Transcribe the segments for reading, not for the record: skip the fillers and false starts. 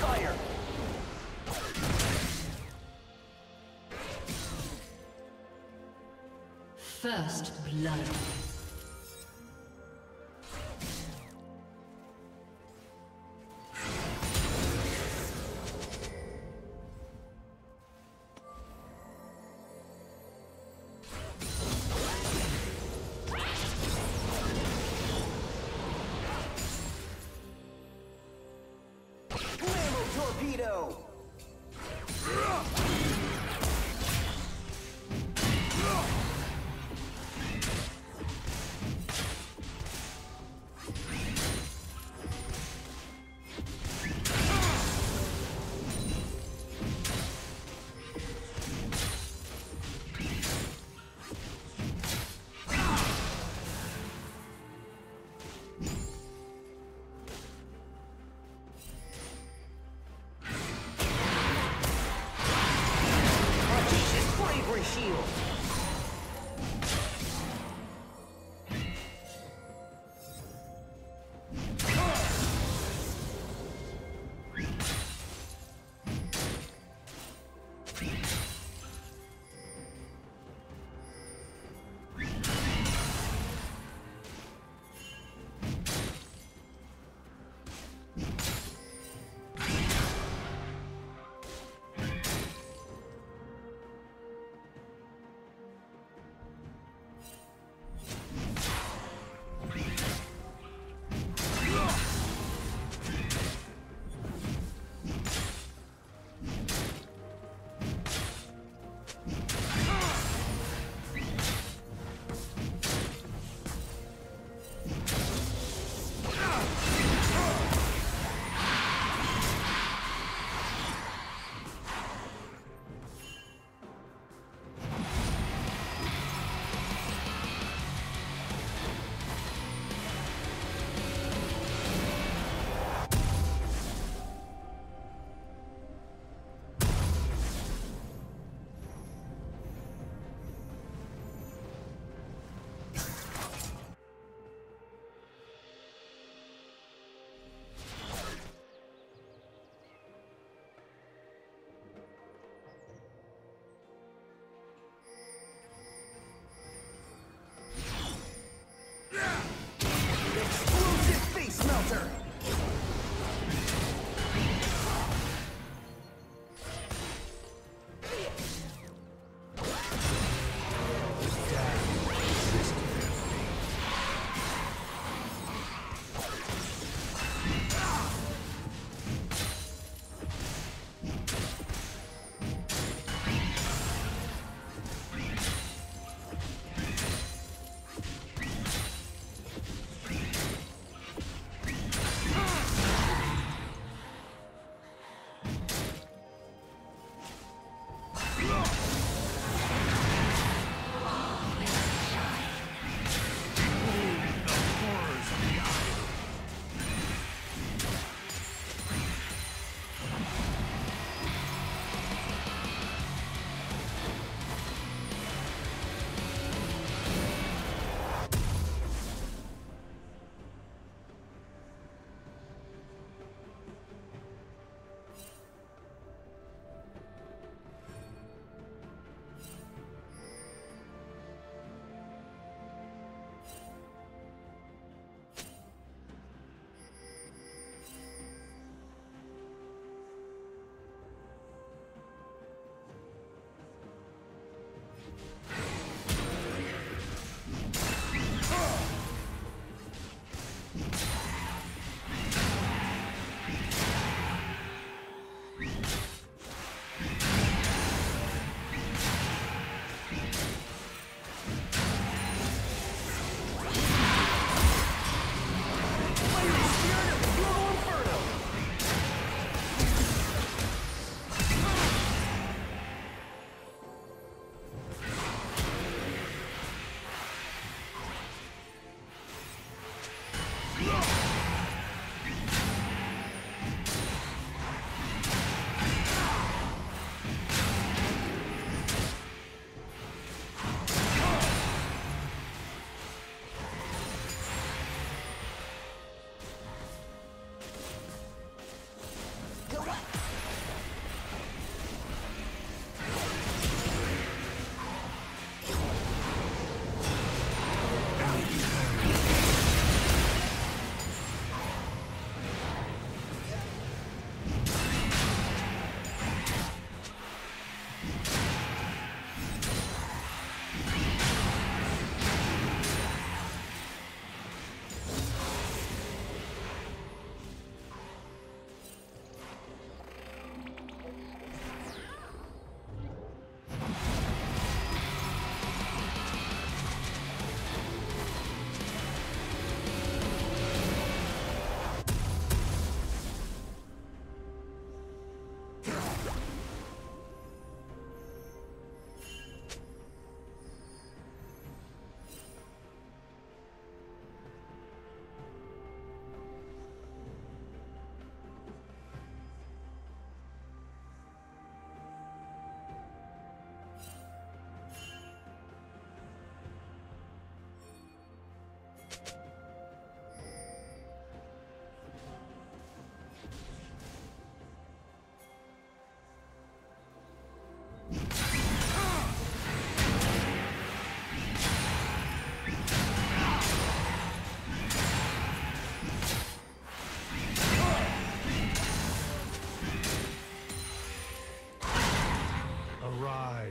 fire! First blood. Torpedo!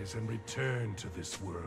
rise and return to this world.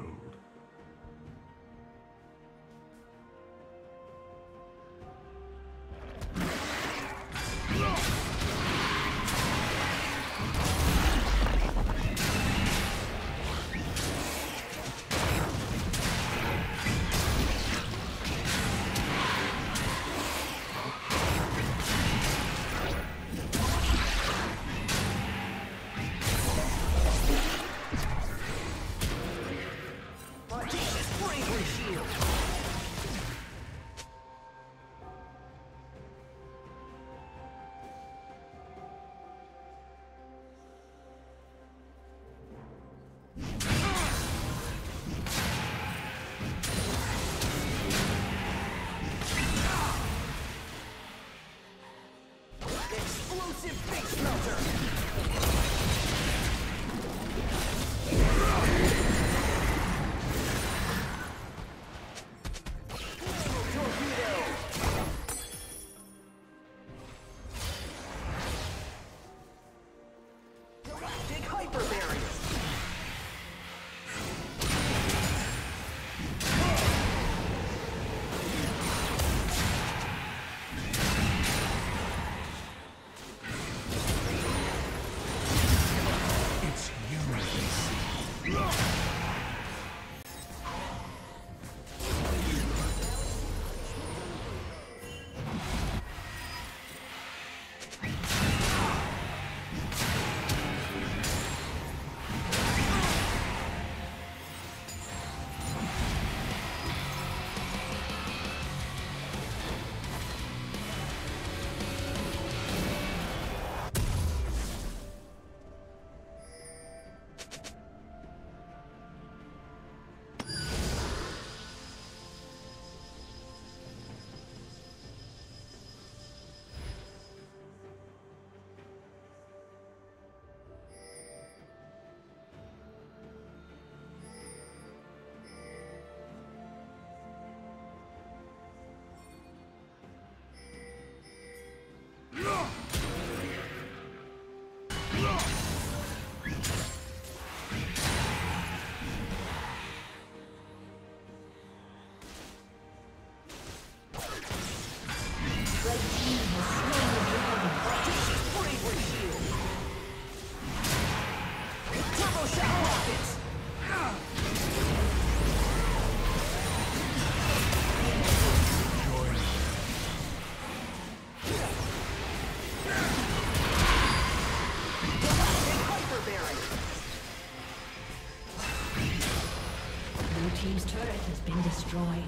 Team's turret has been destroyed.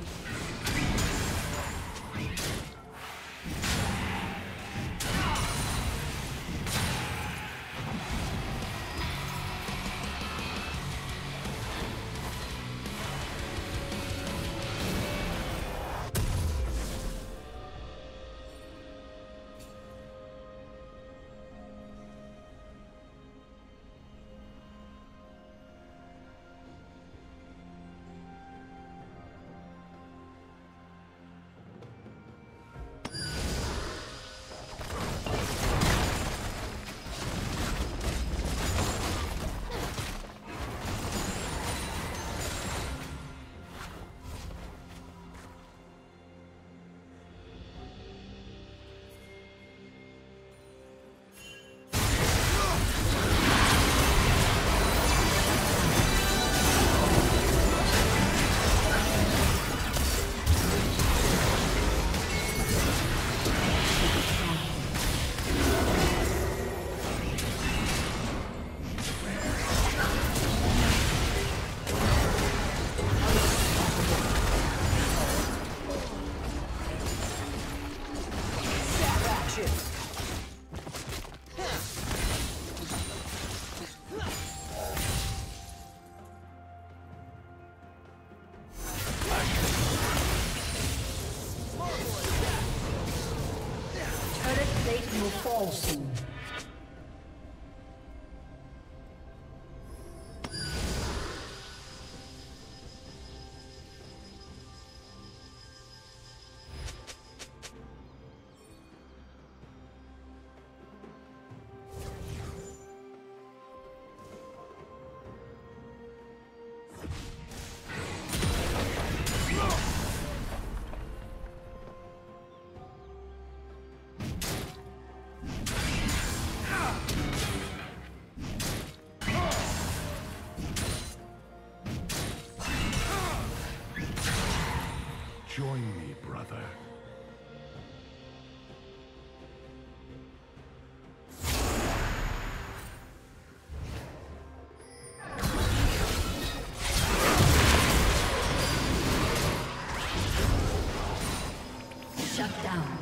Join me, brother. Shut down.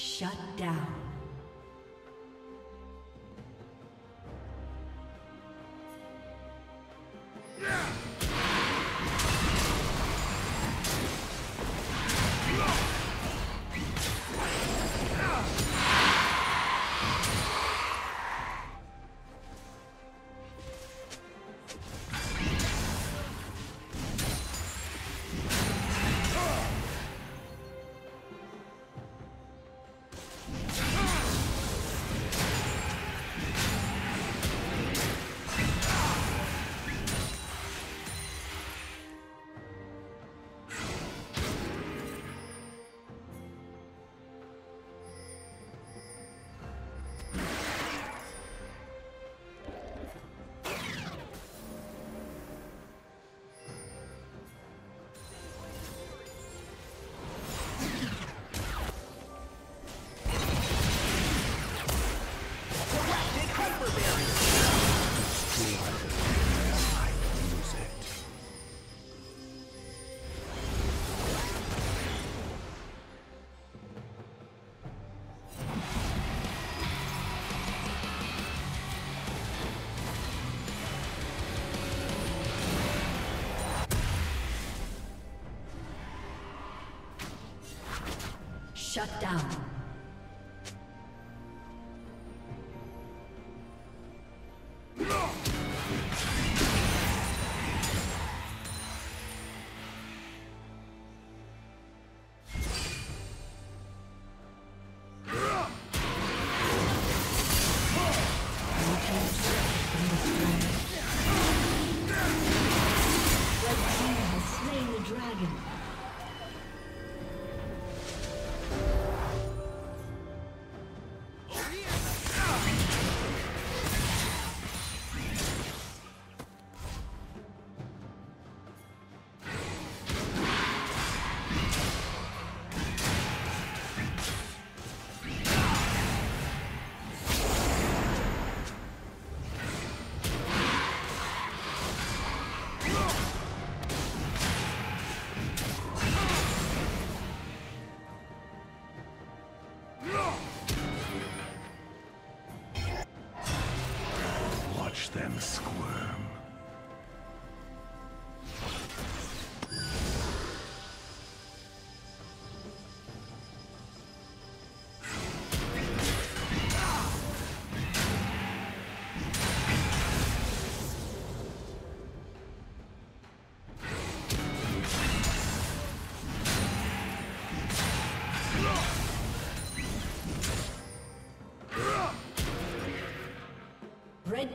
Shut down. Red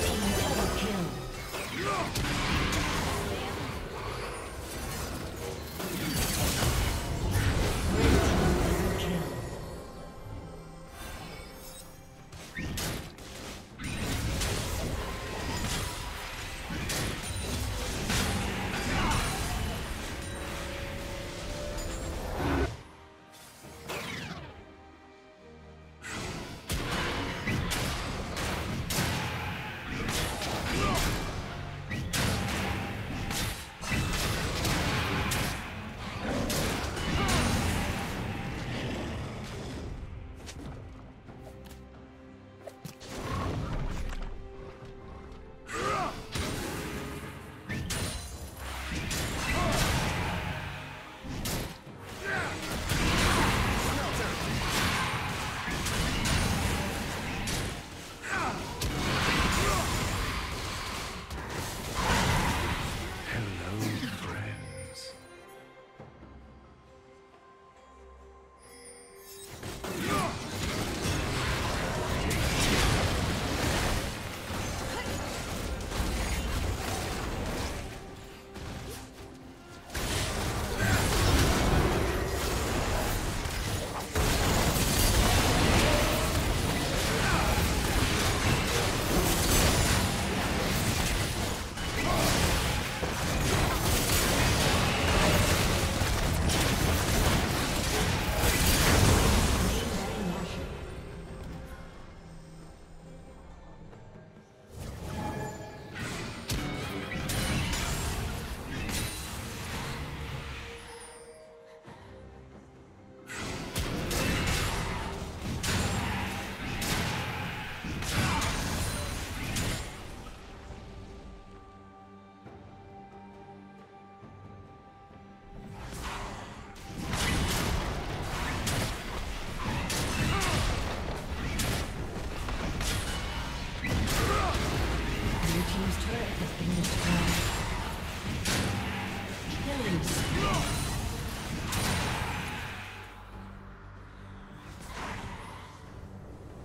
Team double kill.